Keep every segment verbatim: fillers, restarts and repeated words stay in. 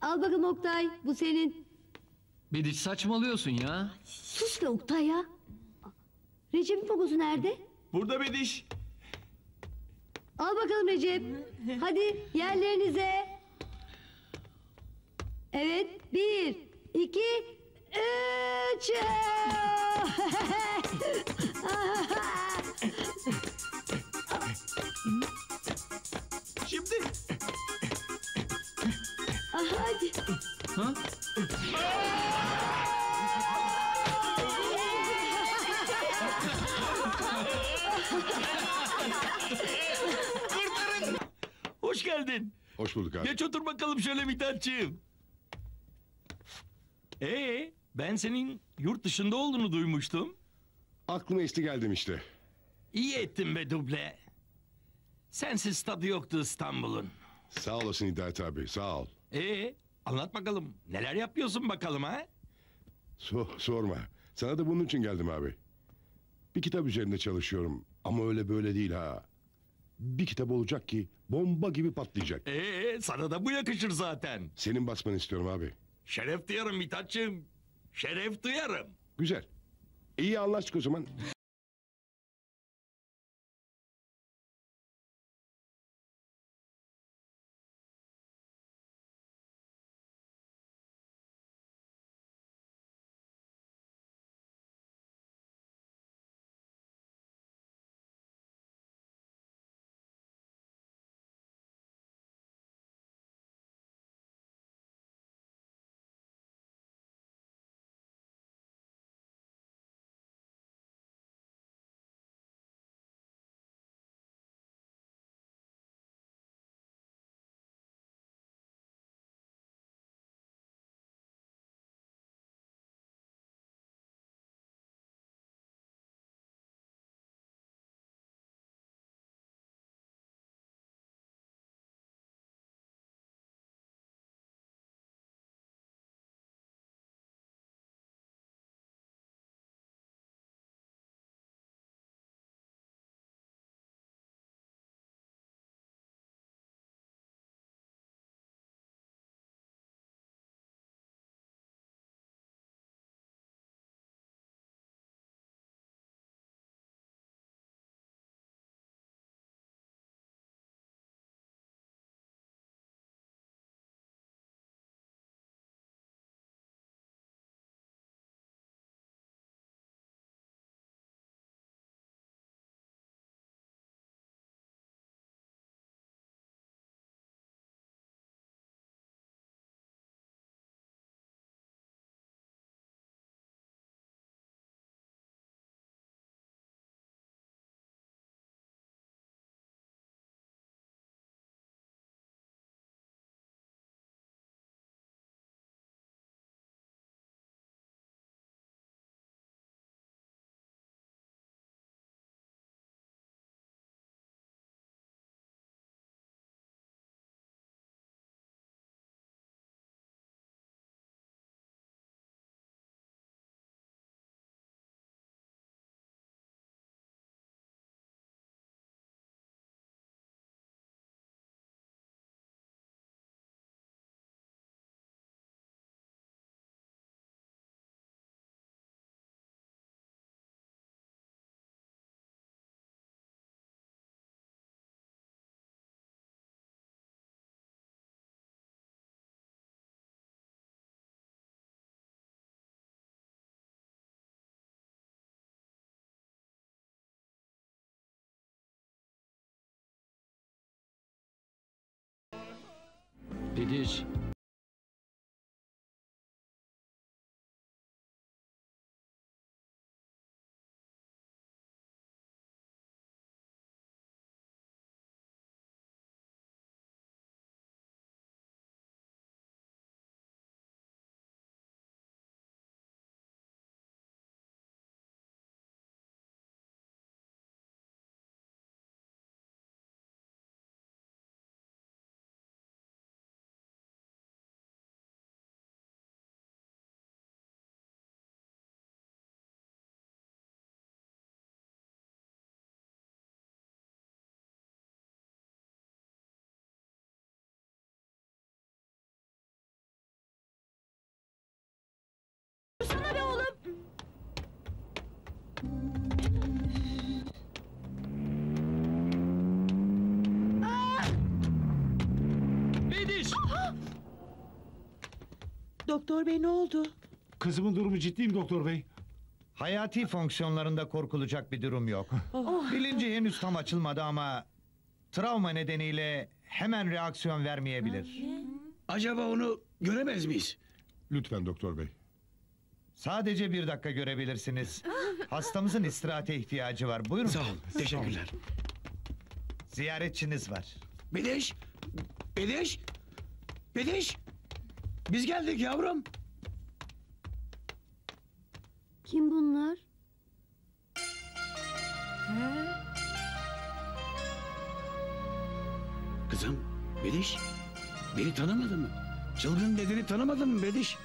Al bakalım Oktay, bu senin. Bediş, saçmalıyorsun ya. Sus be Oktay ya. Recep'in poposu nerede? Burada Bediş. Al bakalım Recep. Hadi yerlerinize. Evet, bir, iki, üç. Şimdi. Hadi. Ha? Kurtarın. Hoş geldin. Hoş bulduk abi. Geç otur bakalım şöyle Mithatçığım. Ee, ben senin yurt dışında olduğunu duymuştum. Aklıma esti geldim işte. İyi ettin be Duble. Sensiz tadı yoktu İstanbul'un. Sağ olasın Hidayet abi, sağ ol. Ee, anlat bakalım. Neler yapıyorsun bakalım ha? So sorma. Sana da bunun için geldim abi. Bir kitap üzerinde çalışıyorum. Ama öyle böyle değil ha. Bir kitap olacak ki bomba gibi patlayacak. Ee, sana da bu yakışır zaten. Senin basmanı istiyorum abi. Şeref duyarım Mithatçığım. Şeref duyarım. Güzel. İyi anlaştık o zaman. Bediş. Doktor bey ne oldu? Kızımın durumu ciddiyim doktor bey. Hayati fonksiyonlarında korkulacak bir durum yok. Oh. Bilinci henüz tam açılmadı ama travma nedeniyle hemen reaksiyon vermeyebilir. Acaba onu göremez miyiz? Lütfen doktor bey. Sadece bir dakika görebilirsiniz. Hastamızın istirahate ihtiyacı var. Buyurun. Sağ olun. Teşekkürler. Ziyaretçiniz var. Bediş! Bediş! Bediş! Biz geldik yavrum. Kim bunlar? He? Kızım, Bediş. Beni tanımadın mı? Çılgın dedeni tanımadın mı Bediş?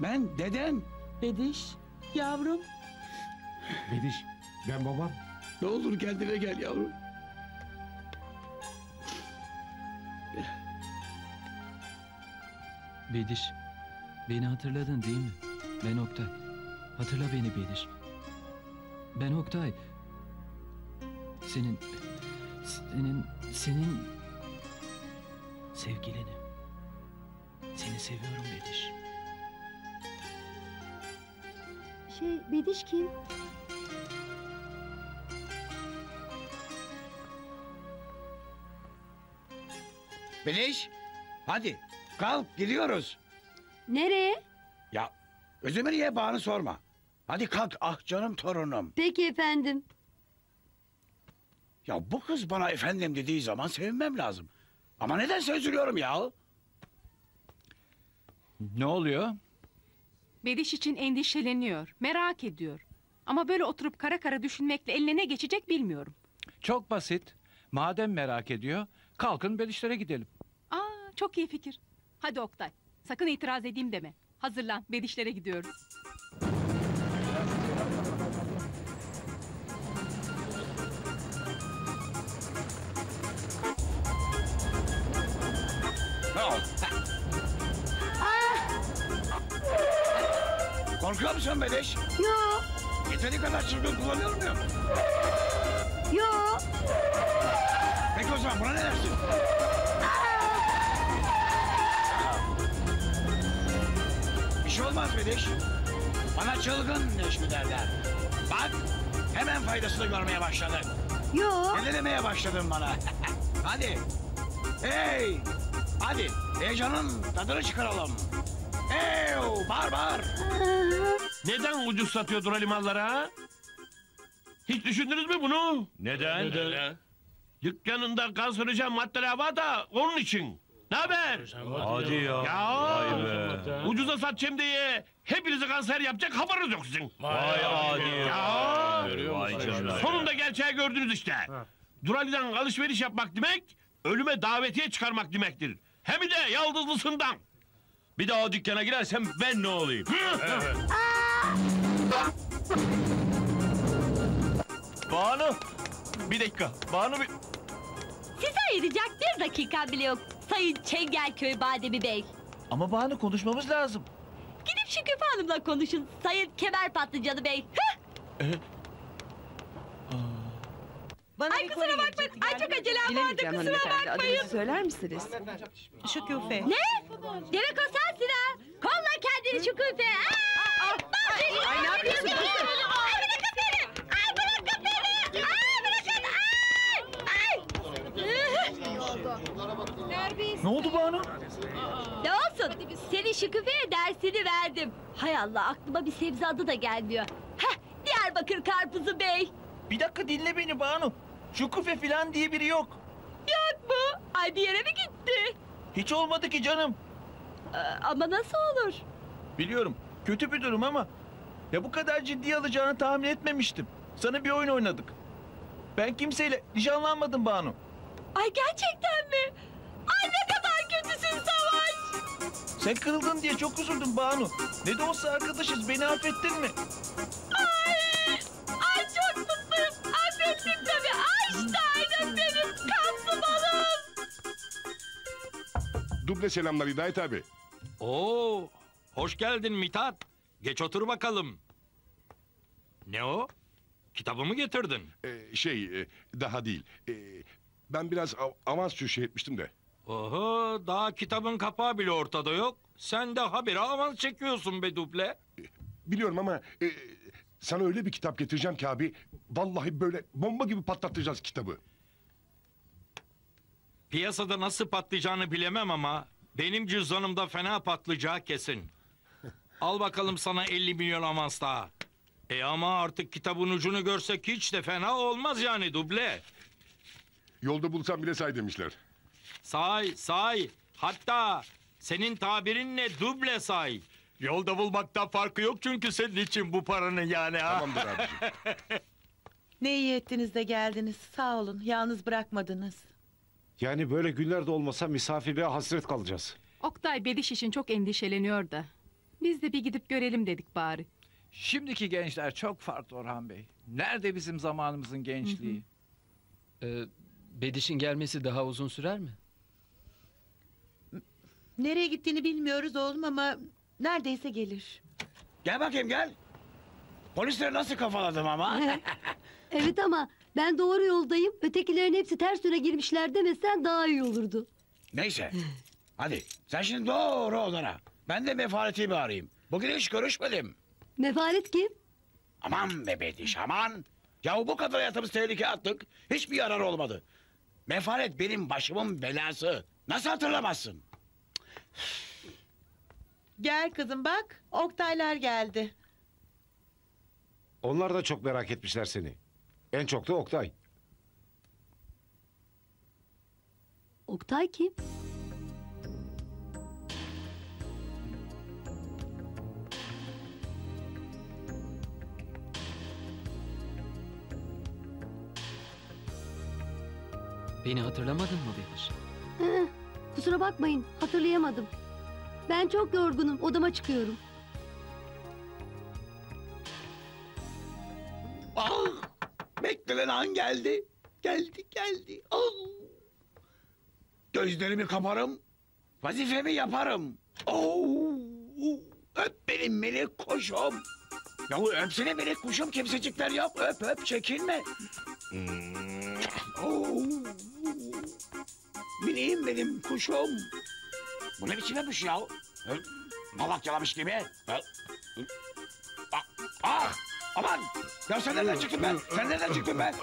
Ben dedem. Bediş, yavrum. Bediş, ben babam. Ne olur kendine gel yavrum. Bediş, beni hatırladın değil mi? Ben Oktay. Hatırla beni Bediş. Ben Oktay. Senin, senin, senin sevgilinim. Seni seviyorum Bediş. Şey, Bediş kim? Bediş, hadi kalk gidiyoruz. Nereye? Ya özümü niye bağını sorma. Hadi kalk ah canım torunum. Peki efendim. Ya bu kız bana efendim dediği zaman sevinmem lazım. Ama neden üzülüyorum ya? Ne oluyor? Bediş için endişeleniyor, merak ediyor. Ama böyle oturup kara kara düşünmekle eline ne geçecek bilmiyorum. Çok basit. Madem merak ediyor, kalkın Bedişlere gidelim. Aa, çok iyi fikir. Hadi Oktay, sakın itiraz edeyim deme. Hazırlan, Bedişlere gidiyoruz. Korkuyor musun Bediş? Yok. Yeteri kadar çılgın kullanıyor muyum? Yok. Peki o zaman buna ne dersin? Bir şey olmaz Bediş. Bana çılgın Necmi derler. Bak hemen faydasını görmeye başladı. Yok. Ne demeye başladın bana? Hadi. Hey. Hadi heyecanın tadını çıkaralım. Eyyy, bağır bağır! Neden ucuz satıyor Durali malları ha? Hiç düşündünüz mü bunu? Neden? Neden? Neden? Dükkanında kanserojen maddeler var da onun için. Ne haber? Hadi ya. Ya ucuza satacağım diye hepinizi kanser yapacak haberiniz yok sizin. Vay hadi ya. Sonunda gerçeği gördünüz işte. Durali'den alışveriş yapmak demek, ölüme davetiye çıkarmak demektir. Hem de yaldızlısından. Bir daha o dükkana girersem ben ne olayım? Evet. Banu! Bir dakika, Banu bir... Size ayıracak bir dakika bile yok, Sayın Çengelköy Bademi Bey. Ama Banu konuşmamız lazım. Gidip Şüküfe Hanım'la konuşun, Sayın Kemer Patlıcanı Bey. ee, Bana ay kusura bakmayın, ay çok acelem vardı, kusura bakmayın. Söyler misiniz? Şüküfe. Ne? Demek o sensin ha? Kolla kendini Şüküfe. Aa, ay ne yapıyorsun? Ay bırakın beni! Ay bırakın beni! Ay bırakın! Ay! Ay! Ne oldu Banu? Ne olsun? Senin Şüküfe'ye dersini verdim. Hay Allah, aklıma bir sebze adı da gelmiyor. Heh, Diyarbakır Karpuzu Bey. Bir dakika dinle beni Banu. Şüküfe filan diye biri yok. Yok mu? Ay bir yere mi gitti? Hiç olmadı ki canım. Ee, ama nasıl olur? Biliyorum. Kötü bir durum ama... Ya bu kadar ciddiye alacağını tahmin etmemiştim. Sana bir oyun oynadık. Ben kimseyle nişanlanmadım Banu. Ay gerçekten mi? Ay ne kadar kötüsün Savaş. Sen kırıldın diye çok üzüldüm Banu. Ne de olsa arkadaşız. Beni affettin mi? Ay! Ay çok mutluyum. Affettim tabii. Ay işte aynen benim. Kaplı balım. Duble selamlar Hidayet abi. Oo, hoş geldin Mithat. Geç otur bakalım. Ne o? Kitabımı getirdin. Ee, şey, daha değil. Ee, ben biraz av avans sürüşü etmiştim de. Oho, daha kitabın kapağı bile ortada yok. Sen de habire avans çekiyorsun be Duble. Biliyorum ama e, sana öyle bir kitap getireceğim ki abi, vallahi böyle bomba gibi patlatacağız kitabı. Piyasada nasıl patlayacağını bilemem ama benim cüzdanımda fena patlayacağı kesin. Al bakalım sana elli milyon avans daha. E ama artık kitabın ucunu görsek hiç de fena olmaz yani Duble. Yolda bulsam bile say demişler. Say, say. Hatta senin tabirinle Duble say. Yolda bulmaktan farkı yok çünkü senin için bu paranın yani ha. Tamamdır abiciğim. Ne iyi ettiniz de geldiniz. Sağ olun, yalnız bırakmadınız. Yani böyle günlerde olmasa misafirliğe hasret kalacağız. Oktay Bediş için çok endişeleniyor da. Biz de bir gidip görelim dedik bari. Şimdiki gençler çok farklı Orhan Bey. Nerede bizim zamanımızın gençliği? Hı hı. Ee, Bediş'in gelmesi daha uzun sürer mi? Nereye gittiğini bilmiyoruz oğlum ama neredeyse gelir. Gel bakayım gel. Polisleri nasıl kafaladım ama? Evet ama ben doğru yoldayım. Ötekilerin hepsi ters yöne girmişler demesen daha iyi olurdu. Neyse. Hadi sen şimdi doğru odana. Ben de Mefaret'i bir arayayım. Bugün hiç görüşmedim. Mefaret kim? Aman be Bediş aman. Yahu bu kadar hayatımız tehlikeye attık. Hiçbir yararı olmadı. Mefaret benim başımın belası. Nasıl hatırlamazsın? Gel kızım bak. Oktaylar geldi. Onlar da çok merak etmişler seni. En çok da Oktay. Oktay kim? Beni hatırlamadın mı Bediş? Ee, kusura bakmayın, hatırlayamadım. Ben çok yorgunum, odama çıkıyorum. Ah! Beklenen an geldi. Geldi, geldi. Ah! Gözlerimi kaparım, vazifemi yaparım. Oh! Öp benim melek kuşum. Yahu öpsene melek kuşum, kimsecikler yok. Öp, öp, çekinme. Oh! Bineyim benim kuşum. Bu ne biçim yapmış ya? Malak yalamış gibi. Ah, ah! Aman! Ya sen nereden çıktın ben? Sen nereden çıktın ben?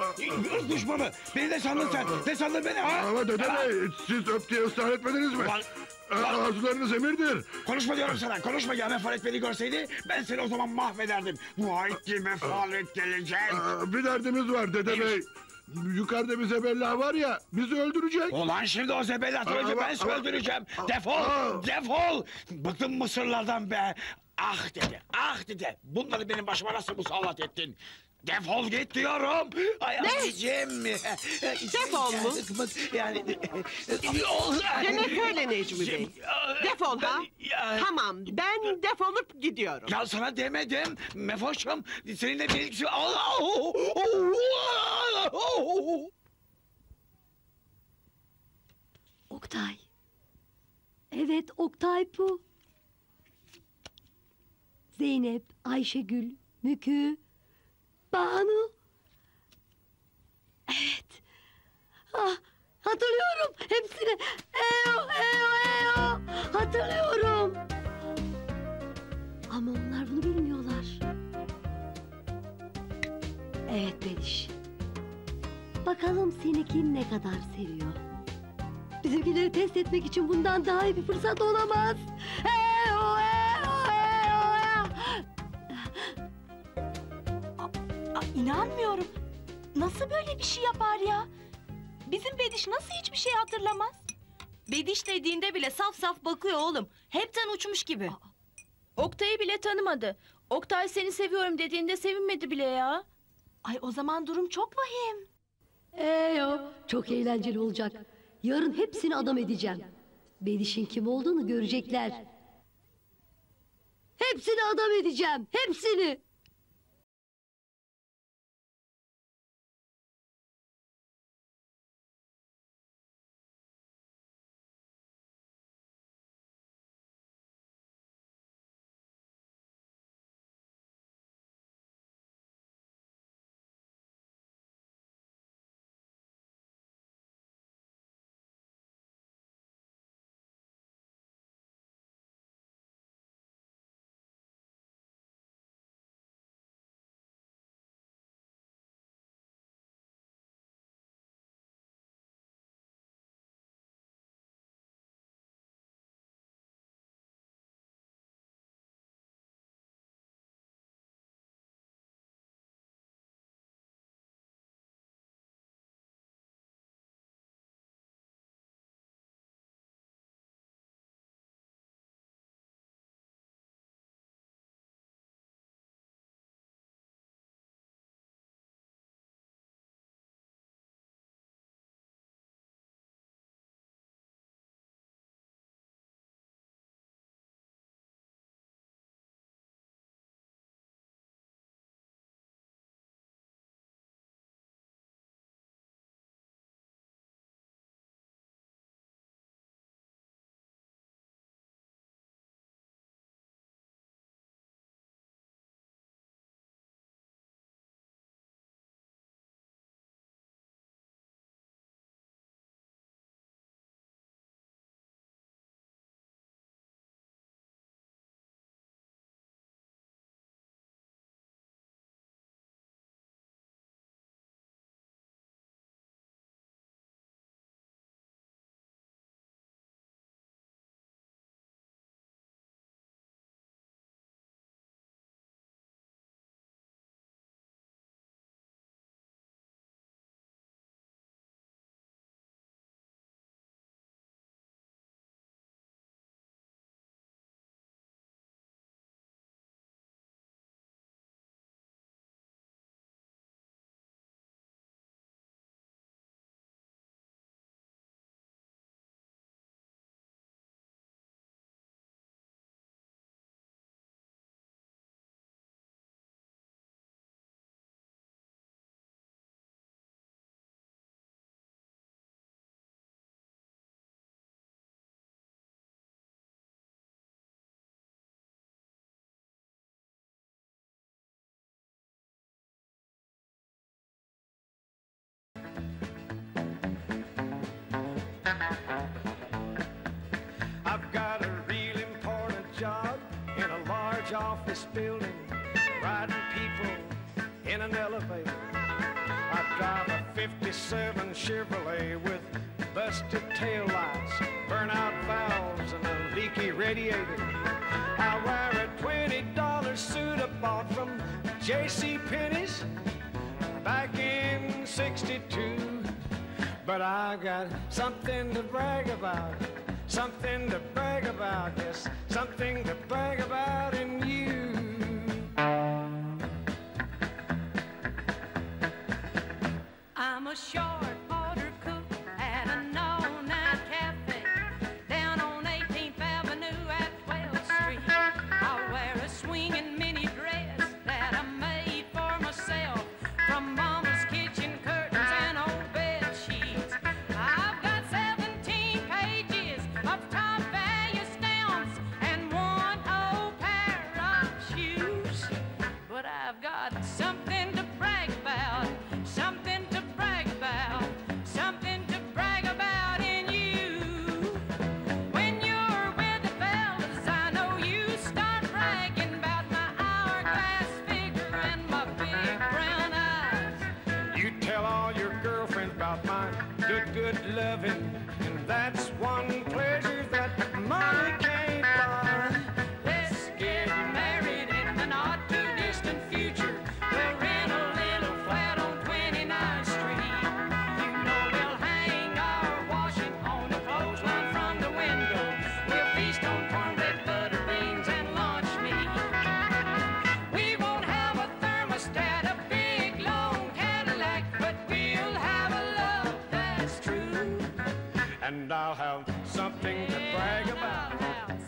Irz düşmanı! Beni de sandın sen! Ne sandın beni ha? Ama dede bey, siz öp diye ısrar etmediniz mi? Bal... Arzularınız emirdir. Konuşma diyorum sana, konuşma ya. Mefaret beni görseydi, ben seni o zaman mahvederdim. Muayit ki Mefaret gelecek. Bir derdimiz var dede bey. Yukarıda bir zebella var ya, bizi öldürecek. Ulan şimdi o zebella önce ben sizi öldüreceğim. Defol, aa. defol. Bıktım mısırlardan be. Ah dede, ah dede. Bunları benim başıma nasıl musallat ettin? Defol git diyorum. Ay, ne? Acıcım. Defol mu? Yani... Demek öyle Necmi Bey. Defol ben, ha? Ya... Tamam, ben defolup gidiyorum. Ya sana demedim. Mefoş'um, seninle bir ilgisi... Oktay. Evet, Oktay bu. Zeynep, Ayşegül, Mükü... Banu. Evet. Ah, hatırlıyorum hepsini. Eyo, eyo, eyo. Hatırlıyorum. Ama onlar bunu bilmiyorlar. Evet Bediş. Bakalım seni kim ne kadar seviyor. Bizimkileri test etmek için bundan daha iyi bir fırsat olamaz. Eyo, eyo, eyo, eyo. İnanmıyorum. Nasıl böyle bir şey yapar ya? Bizim Bediş nasıl hiçbir şey hatırlamaz? Bediş dediğinde bile saf saf bakıyor oğlum. Hepten uçmuş gibi. Aa. Oktay'ı bile tanımadı. Oktay seni seviyorum dediğinde sevinmedi bile ya. Ay o zaman durum çok vahim. Eyo, çok eğlenceli olacak. Yarın hepsini adam edeceğim. Bediş'in kim olduğunu görecekler. Hepsini adam edeceğim. Hepsini. large office building, riding people in an elevator. I drive a fifty-seven Chevrolet with busted taillights, burnout valves, and a leaky radiator. I wear a twenty dollar suit I bought from J C Penney's back in sixty-two. But I got something to brag about, something to brag about, yes, something to brag about in you. I'm a short order cook at a no-night cafe down on eighteenth Avenue at twelfth Street. I wear a swinging mini dress that I made for myself from Mama's kitchen curtains and old bed sheets. I've got seventeen pages of top value stamps and one old pair of shoes. But I've got something to brag about, something to brag about, something to brag about in you. When you're with the fellas, I know you start bragging about my hourglass figure and my big brown eyes. You tell all your girlfriends about my good, good loving, and that's one pleasure that money can't buy. Let's get married in the not too distant future. We'll rent a little flat on twenty-ninth Street. You know we'll hang our washing on the clothesline from the window. We'll feast on cornbread, butter beans, and lunch meat. We won't have a thermostat, a big long Cadillac, but we'll have a love that's true. And I'll have something to brag about.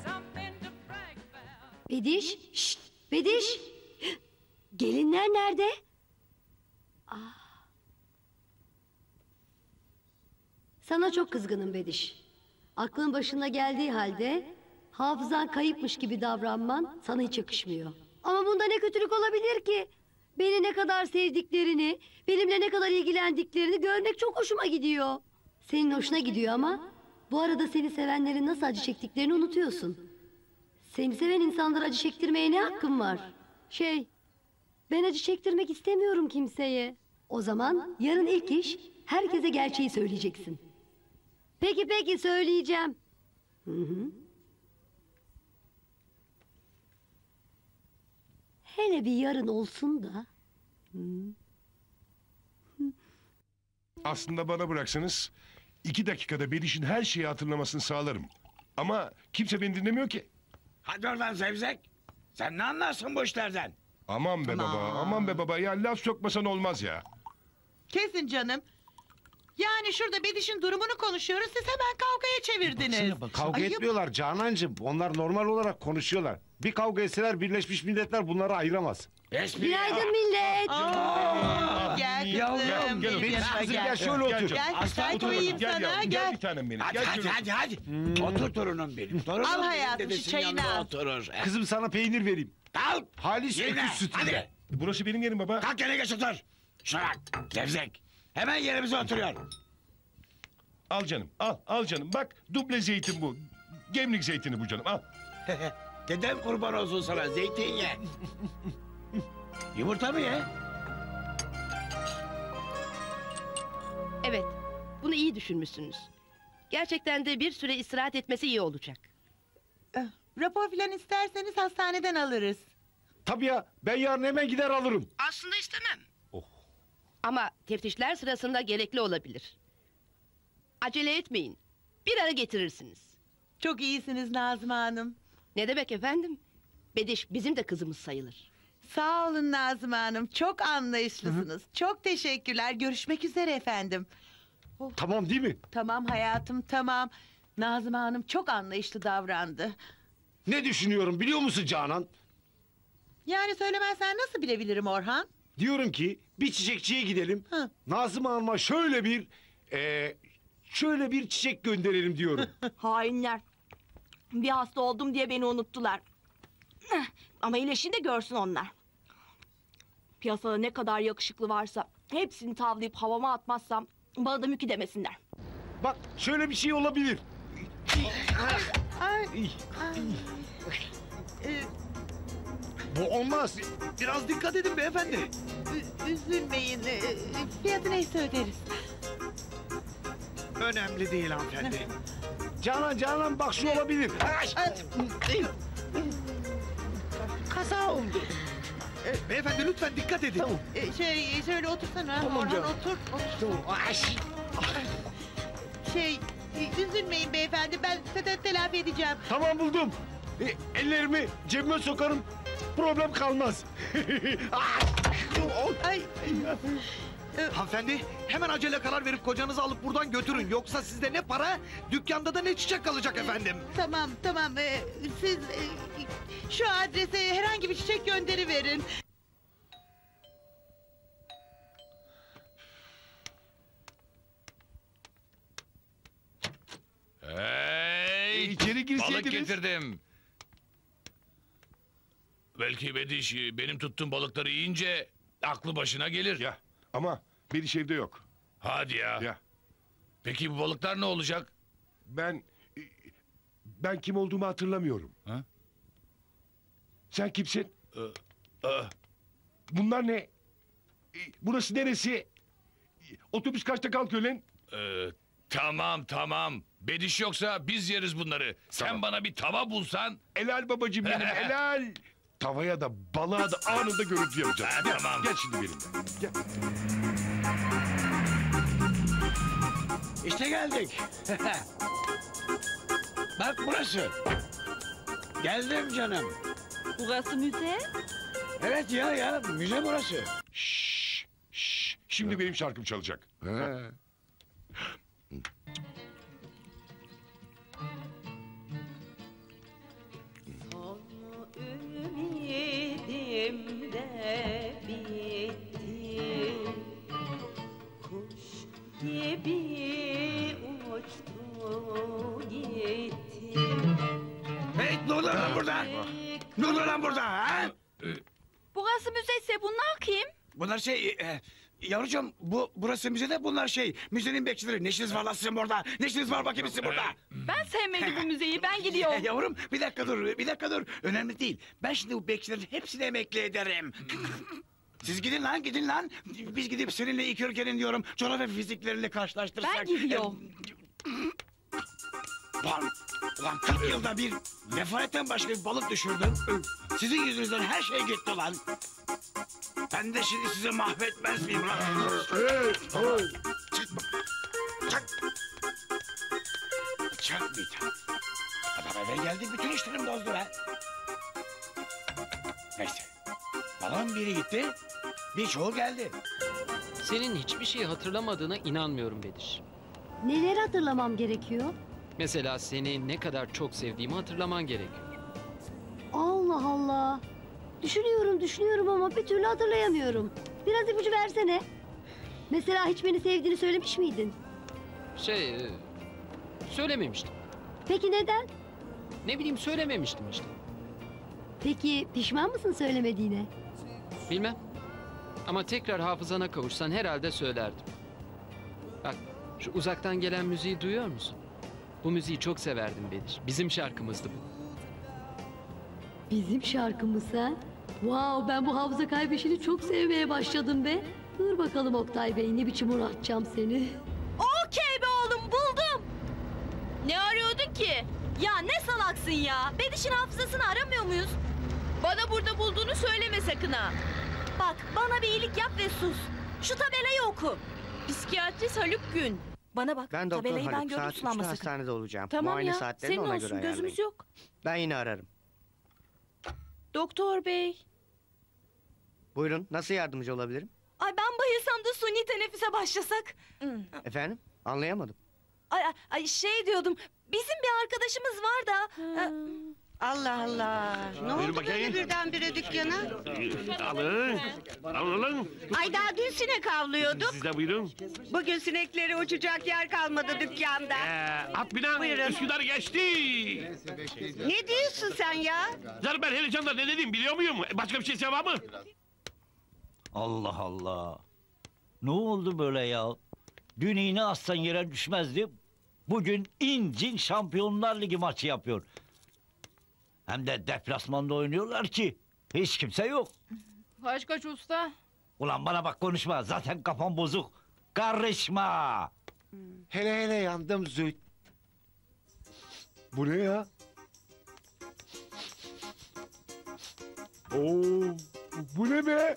Something to brag about. Bediş, şşt, Bediş. Gelinler nerede? Aa. Sana çok kızgınım Bediş. Aklın başına geldiği halde hafızan kayıpmış gibi davranman sana hiç yakışmıyor. Ama bunda ne kötülük olabilir ki? Beni ne kadar sevdiklerini, benimle ne kadar ilgilendiklerini görmek çok hoşuma gidiyor. Senin hoşuna gidiyor ama bu arada seni sevenlerin nasıl acı çektiklerini unutuyorsun. Seni seven insanlara acı çektirmeye ne hakkın var? Şey, ben acı çektirmek istemiyorum kimseye. O zaman yarın ilk iş herkese gerçeği söyleyeceksin. Peki peki söyleyeceğim. Hı hı. Hele bir yarın olsun da. Hı. Aslında bana bıraksanız iki dakikada Bediş'in her şeyi hatırlamasını sağlarım. Ama kimse beni dinlemiyor ki. Hadi oradan Zevzek. Sen ne anlarsın bu işlerden? Aman be baba, aman be baba ya, laf sokmasan olmaz ya. Kesin canım. Yani şurada Bediş'in durumunu konuşuyoruz, siz hemen kavgaya çevirdiniz. Baksana, bak. Kavga Ayıp. etmiyorlar Canancığım, onlar normal olarak konuşuyorlar. Bir kavga etseler Birleşmiş Milletler bunları ayıramaz. Esmir. Günaydın millet. Gel yavrum, gel kızım, gel şöyle otur. Gel, çay koyayım sana, gel. Hadi hadi hadi, otur torunum benim. Al hayatım, şu çayını al. Kızım sana peynir vereyim. Kalk! Halis öküz sütüyle! Burası benim yerim baba! Kalk yere geç otur! Şuna bak! Gevzek! Hemen yerimize oturuyor! Al canım, al, al canım! Bak, duble zeytin bu! Gemlik zeytini bu canım, al! Dedem kurban olsun sana, zeytin ye! Yumurta mı ye? Evet, bunu iyi düşünmüşsünüz. Gerçekten de bir süre istirahat etmesi iyi olacak. Rapor filan isterseniz hastaneden alırız. Tabii ya, ben yarın hemen gider alırım. Aslında istemem. Oh. Ama teftişler sırasında gerekli olabilir. Acele etmeyin, bir ara getirirsiniz. Çok iyisiniz Nazım Hanım. Ne demek efendim? Bediş bizim de kızımız sayılır. Sağ olun Nazım Hanım, çok anlayışlısınız. Hı-hı. Çok teşekkürler, görüşmek üzere efendim. Oh. Tamam değil mi? Tamam hayatım, tamam. Nazım Hanım çok anlayışlı davrandı. Ne düşünüyorum biliyor musun Canan? Yani söylemezsen nasıl bilebilirim Orhan? Diyorum ki bir çiçekçiye gidelim. Ha. Nazım Hanım'a şöyle bir... E, ...şöyle bir çiçek gönderelim diyorum. Hainler! Bir hasta oldum diye beni unuttular. Ama iyileşince görsün onlar. Piyasada ne kadar yakışıklı varsa... ...hepsini tavlayıp havama atmazsam... ...bana da mükü demesinler. Bak şöyle bir şey olabilir. Ay, ay, ay. Ee, Bu olmaz. Biraz dikkat edin beyefendi. Ü üzülmeyin. Fiyatı neyse öderiz. Önemli değil hanımefendi. Canan, Canan bak şu olabilir. Kaza oldu. E, beyefendi lütfen dikkat edin. Tamam. E, şey, şöyle otursana. Tamam, Orhan canım. Otur. otur. Tamam. Şey, üzülmeyin beyefendi. Ben size telafi edeceğim. Tamam buldum. E, ellerimi cebime sokarım. Problem kalmaz. Ay. Hanımefendi, hemen acele karar verip kocanızı alıp buradan götürün. Yoksa sizde ne para, dükkanda da ne çiçek kalacak efendim. Tamam, tamam. Ee, siz e, şu adrese herhangi bir çiçek gönderiverin. Hey! İçeri girseydiniz. Balık getirdim. Belki Bediş benim tuttuğum balıkları yiyince aklı başına gelir. Ya. Ama bir iş evde yok. Hadi ya. ya. Peki bu balıklar ne olacak? Ben... Ben kim olduğumu hatırlamıyorum. Ha? Sen kimsin? Ee, e. Bunlar ne? Burası neresi? Otobüs kaçta kalkıyor lan? Ee, tamam tamam. Bediş yoksa biz yeriz bunları. Tamam. Sen bana bir tava bulsan... Helal babacığım benim, helal. Tavaya da balığa da anında görüntü yapacağız. Ha, gel, tamam. Gel şimdi benimle. Gel. İşte geldik. Bak burası. Geldim canım. Burası müze? Evet ya ya müze burası. Şşş, şş. Şimdi ha. benim şarkım çalacak. Ha. De bitti, kuş gibi uçtu gitti. Hey, ne oluyor lan burada? Ne oluyor lan burada ha? Burası müzeyse bunlar kim? Bunlar şey, e, yavrucuğum bu burası müzede bunlar şey, müzenin bekçileri. Ne işiniz var lan sizin burada? Ne işiniz var bakayım sizin burada? Ben sevmedim bu müzeyi, ben gidiyorum. Yavrum bir dakika dur, bir dakika dur. Önemli değil. Ben şimdi bu bekçilerin hepsini emekli ederim. Siz gidin lan, gidin lan. Biz gidip seninle iki ülkenin diyorum, coğrafya fizikleriyle karşılaştırırsak... Ben gidiyorum. Ulan, ulan kırk yılda bir Mefaret'ten başka bir balık düşürdüm. Sizin yüzünüzden her şey gitti lan. Ben de şimdi sizi mahvetmez miyim lan? Hey, hey. Çak, çak. Çak Mithat. Adam eve geldi, bütün işlerim bozdu ha. Neyse, balon biri gitti, birçoğu geldi. Senin hiçbir şeyi hatırlamadığına inanmıyorum Bediş. Neler hatırlamam gerekiyor? Mesela seni ne kadar çok sevdiğimi hatırlaman gerekiyor. Allah Allah. Düşünüyorum, düşünüyorum ama bir türlü hatırlayamıyorum. Biraz ipucu versene. Mesela hiç beni sevdiğini söylemiş miydin? Şey, söylememiştim. Peki neden? Ne bileyim, söylememiştim işte. Peki pişman mısın söylemediğine? Bilmem. Ama tekrar hafızana kavuşsan herhalde söylerdim. Bak, şu uzaktan gelen müziği duyuyor musun? Bu müziği çok severdim Bediş. Bizim şarkımızdı bu. Bizim şarkımız ha? Wow, ben bu hafıza kaybışını çok sevmeye başladım be. Dur bakalım Oktay Bey, ne biçim uğraşacağım seni. Okey be oğlum, buldum. Ne arıyordun ki? Ya ne salaksın ya. Bediş'in hafızasını aramıyor muyuz? Bana burada bulduğunu söyleme sakın ha. Bak, bana bir iyilik yap ve sus. Şu tabelayı oku. Psikiyatrist Haluk Gün. Bana bak, ben tabelayı Haluk, ben gördüm, saat üçte hastanede olacağım. Tamam muayene ya, senin ona olsun, göre gözümüz yok. Ben yine ararım. Doktor bey. Buyurun, nasıl yardımcı olabilirim? Ay ben bayılsam da suni teneffüse başlasak. Efendim, anlayamadım. Ay, ay şey diyordum, bizim bir arkadaşımız var da... Hmm. Allah Allah, ne oldu böyle birdenbire dükkana? Alın, alın. Ay daha dün sinek avlıyorduk. Siz de buyurun. Bugün sinekleri uçacak yer kalmadı dükkanda. Ee, at binen Üsküdar geçti. Ne diyorsun sen ya? Canım ben heyecanla ne dedim biliyor muyum? Başka bir şey sevap mı? Allah Allah. Ne oldu böyle ya? Dün iğne aslan yere düşmezdi. Bugün incin Şampiyonlar Ligi maçı yapıyor. Hem de deplasmanda oynuyorlar ki Hiç kimse yok. Kaç kaç usta? Ulan bana bak, konuşma, zaten kafam bozuk. Karışma! Hele hele yandım Züht. Bu ne ya? Oo, bu ne be?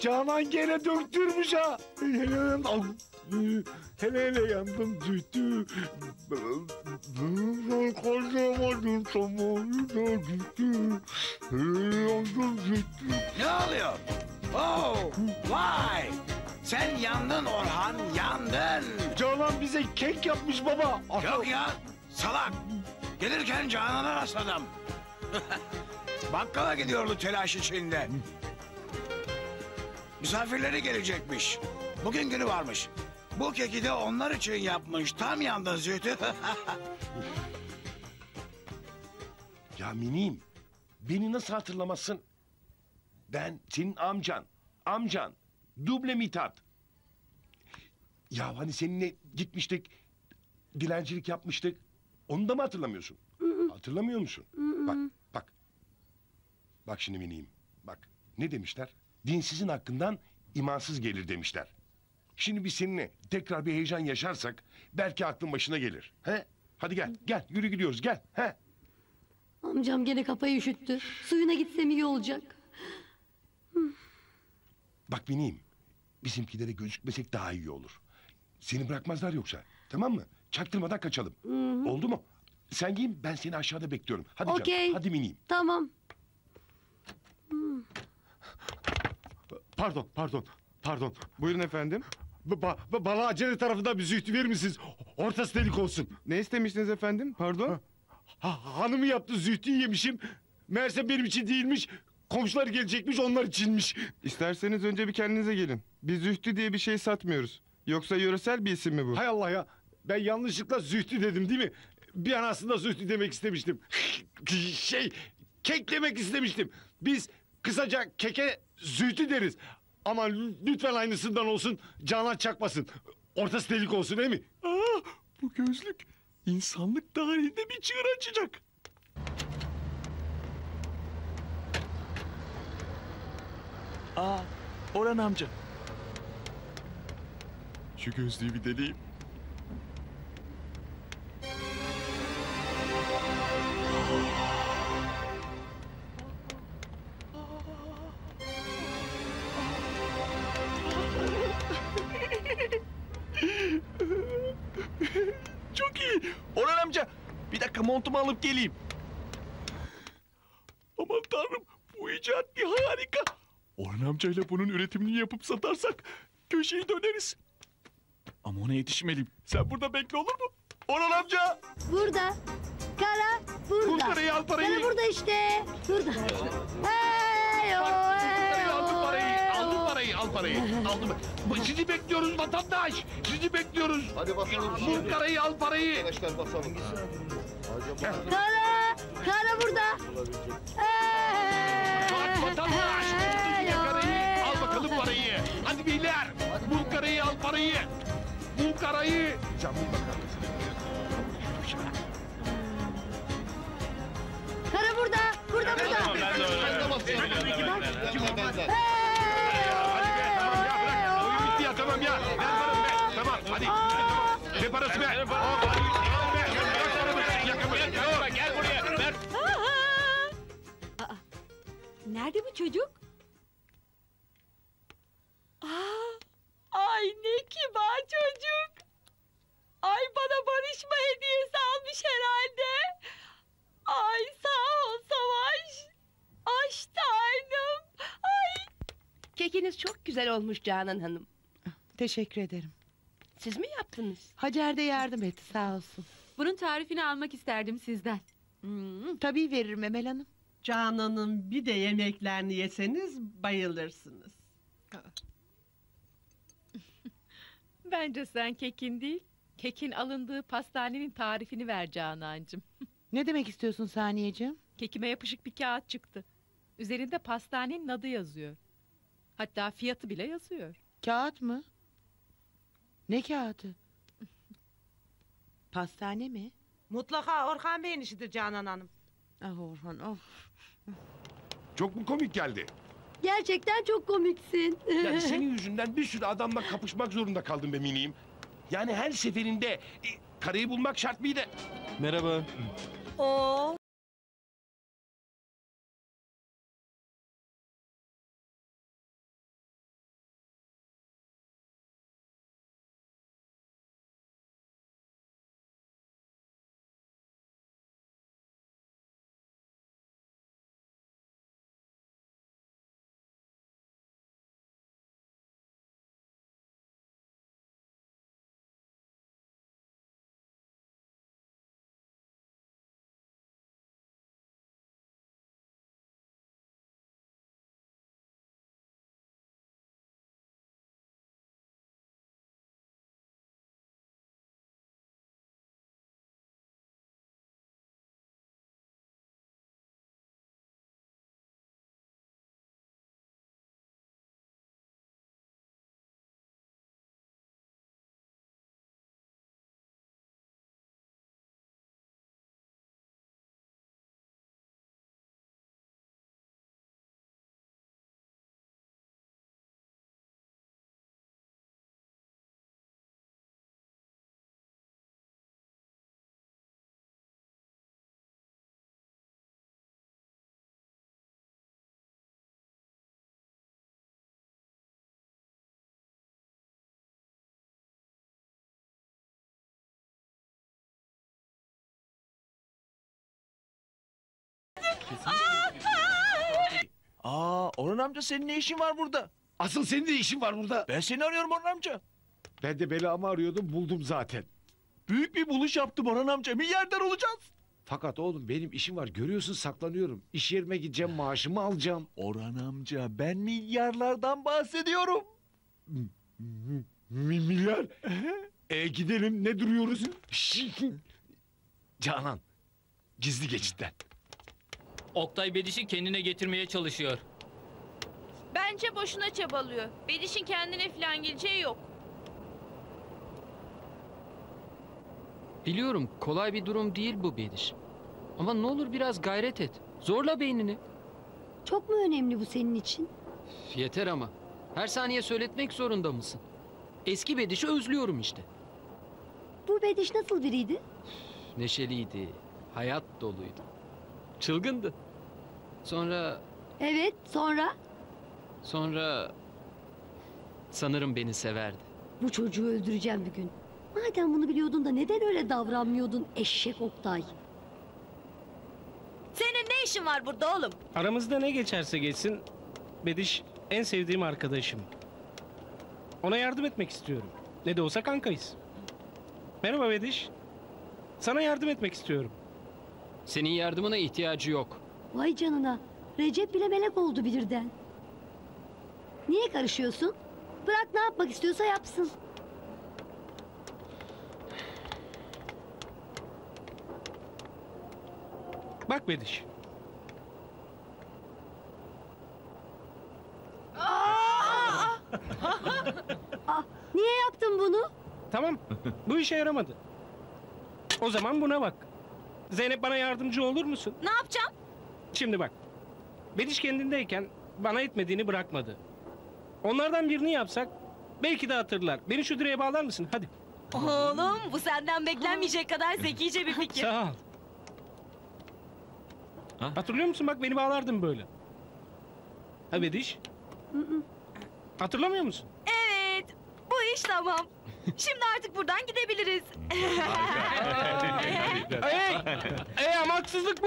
Canan gene döktürmüş ha! Hele hele yandım Zühtü. Ben kazanamadım zamanında Zühtü. Hele yandım Zühtü. Ne oluyor? Oh, vay! Sen yandın Orhan, yandın! Canan bize kek yapmış baba! Aşağı... Yok ya, salak! Gelirken Canan'a rastladım. Bakkala gidiyordu telaş içinde. Misafirleri gelecekmiş. Bugün günü varmış. Bu keki de onlar için yapmış. Tam yandın Zühtü. Ya miniyim, beni nasıl hatırlamazsın? Ben senin amcan, amcan. Duble Mithat. Ya hani seninle gitmiştik, dilencilik yapmıştık. Onu da mı hatırlamıyorsun? Hatırlamıyor musun? Bak, bak. Bak şimdi miniyim, bak. Ne demişler? Dinsizin hakkından imansız gelir demişler. Şimdi biz seninle tekrar bir heyecan yaşarsak belki aklın başına gelir. He? Hadi gel, gel, yürü gidiyoruz, gel. He? Amcam gene kafayı üşüttü. Suyuna gitsem iyi olacak. Bak bineyim, bizimkilere gözükmesek daha iyi olur. Seni bırakmazlar yoksa, tamam mı? Çaktırmadan kaçalım. Hı hı. Oldu mu? Sen giyin, ben seni aşağıda bekliyorum. Hadi okay canım, hadi bineyim. Tamam. Hı. Pardon, pardon, pardon. Buyurun efendim. Ba ba bala acele tarafında bir Zühtü verir misiniz? Ortası delik olsun. Ne istemiştiniz efendim, pardon? Ha, ha, hanımı yaptı, Zühtü'yü yemişim. Meğerse benim için değilmiş. Komşular gelecekmiş, onlar içinmiş. İsterseniz önce bir kendinize gelin. Biz Zühtü diye bir şey satmıyoruz. Yoksa yöresel bir isim mi bu? Hay Allah ya! Ben yanlışlıkla Zühtü dedim değil mi? Bir an aslında Zühtü demek istemiştim. Şey, kek demek istemiştim. Biz kısaca keke Zühtü deriz. Ama lütfen aynısından olsun, Canan çakmasın. Ortası delik olsun, değil mi? Aa, bu gözlük insanlık tarihinde bir çığır açacak. Aa, Orhan amca. Şu gözlüğü bir deneyeyim. Çok iyi. Orhan amca, bir dakika montumu alıp geleyim. Aman tanrım, bu icat bir harika. Orhan amcayla bunun üretimini yapıp satarsak köşeyi döneriz. Ama ona yetişmeliyim. Sen burada bekle, olur mu? Orhan amca! Burada. Kara burada. Kur parayı, al parayı. Kara burada işte. Burada. Hey o, hey o. Aldım parayı, aldım parayı, al parayı. Aldım. Sizi bekliyoruz vatandaş. Sizi bekliyoruz. Hadi basalım. Kur parayı, al parayı. Arkadaşlar basalım. Kara, kara burada. Hey. Vatandaş. Parayı. Hadi beyler, bul karayı, al parayı. Bul karayı. Canım bakar mısın? Kara burada, burada ya, burada. Ben, ben, ben de oyun bitti ya, tamam ya. Ben varım ben. Tamam, hadi. Ne parası be? Gel buraya. Nerede bu çocuk? Aa, ay ne kibar çocuk. Ay bana barışma hediyesi almış herhalde. Ay sağ ol Savaş. Aş tanrım. Ay. Kekiniz çok güzel olmuş Canan Hanım. Teşekkür ederim. Siz mi yaptınız? Hacer de yardım etti sağ olsun. Bunun tarifini almak isterdim sizden. Hmm, tabii veririm Emel Hanım. Canan'ın bir de yemeklerini yeseniz bayılırsınız. Bence sen kekin değil, kekin alındığı pastanenin tarifini ver Canancığım. Ne demek istiyorsun Saniyeciğim? Kekime yapışık bir kağıt çıktı. Üzerinde pastanenin adı yazıyor. Hatta fiyatı bile yazıyor. Kağıt mı? Ne kağıdı? Pastane mi? Mutlaka Orhan Bey'in işidir Canan Hanım. Ah Orhan, of. Çok mu komik geldi? Gerçekten çok komiksin. Yani senin yüzünden bir sürü adamla kapışmak zorunda kaldım be miniyim. Yani her seferinde e, karıyı bulmak şart mıydı? Merhaba. Oo. Aa, Orhan amca senin ne işin var burada? Asıl senin de işin var burada. Ben seni arıyorum Orhan amca. Ben de belamı arıyordum, buldum zaten. Büyük bir buluş yaptım Orhan amca, milyarder olacağız. Fakat oğlum benim işim var, görüyorsun saklanıyorum. İş yerime gideceğim, maaşımı alacağım. Orhan amca ben milyarlardan bahsediyorum. Milyar? E gidelim, ne duruyoruz? Canan, gizli geçitten. Oktay Bediş'i kendine getirmeye çalışıyor. Bence boşuna çabalıyor. Bediş'in kendine falan geleceği yok. Biliyorum kolay bir durum değil bu Bediş. Ama ne olur biraz gayret et. Zorla beynini. Çok mu önemli bu senin için? Üf, yeter ama. Her saniye söyletmek zorunda mısın? Eski Bediş'i özlüyorum işte. Bu Bediş nasıl biriydi? Üf, neşeliydi. Hayat doluydu. Çılgındı. Sonra... Evet, sonra? Sonra... Sanırım beni severdi. Bu çocuğu öldüreceğim bir gün. Madem bunu biliyordun da neden öyle davranmıyordun eşek Oktay? Senin ne işin var burada oğlum? Aramızda ne geçerse geçsin... Bediş en sevdiğim arkadaşım. Ona yardım etmek istiyorum. Ne de olsa kankayız. Merhaba Bediş. Sana yardım etmek istiyorum. Senin yardımına ihtiyacı yok. Vay canına. Recep bile melek oldu birden. Niye karışıyorsun? Bırak ne yapmak istiyorsa yapsın. Bak Bediş. Aa! Aa, niye yaptın bunu? Tamam. Bu işe yaramadı. O zaman buna bak. Zeynep bana yardımcı olur musun? Ne yapacağım? Şimdi bak. Bediş kendindeyken bana etmediğini bırakmadı. Onlardan birini yapsak belki de hatırlar. Beni şu direğe bağlar mısın? Hadi. Oğlum bu senden beklenmeyecek kadar zekice bir fikir. Sağ ol. Ha? Hatırlıyor musun? Bak beni bağlardın böyle. Ha Bediş? Hatırlamıyor musun? Evet. Bu iş tamam. Şimdi artık buradan gidebiliriz. Ey! Ey ama haksızlık bu!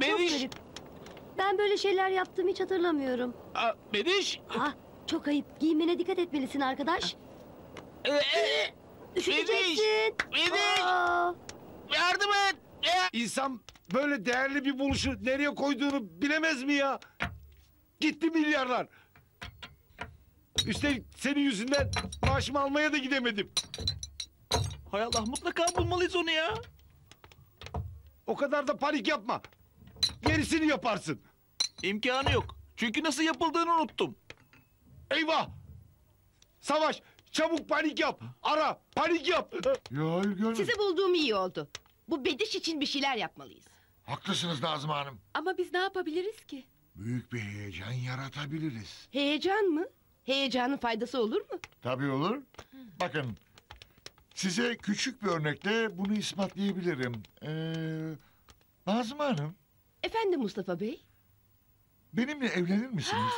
Bediş! Çok garip. Ben böyle şeyler yaptığımı hiç hatırlamıyorum. Aa, Bediş! Aa, çok ayıp. Giyimine dikkat etmelisin arkadaş. Ee, e, Üşüteceksin. Bediş! Aa. Yardım et! İnsan böyle değerli bir buluşu nereye koyduğunu bilemez mi ya? Gitti milyarlar. Üstelik senin yüzünden maaşımı almaya da gidemedim. Hay Allah mutlaka bulmalıyız onu ya. O kadar da panik yapma. Gerisini yaparsın. İmkanı yok. Çünkü nasıl yapıldığını unuttum. Eyvah! Savaş çabuk panik yap. Ara panik yap. Ya, sizi bulduğum iyi oldu. Bu Bediş için bir şeyler yapmalıyız. Haklısınız Nazım Hanım. Ama biz ne yapabiliriz ki? büyük bir heyecan yaratabiliriz. Heyecan mı? Heyecanın faydası olur mu? Tabii olur. Bakın, size küçük bir örnekle bunu ispatlayabilirim. Ee, Nazım Hanım. Efendim Mustafa Bey? Benimle evlenir misiniz?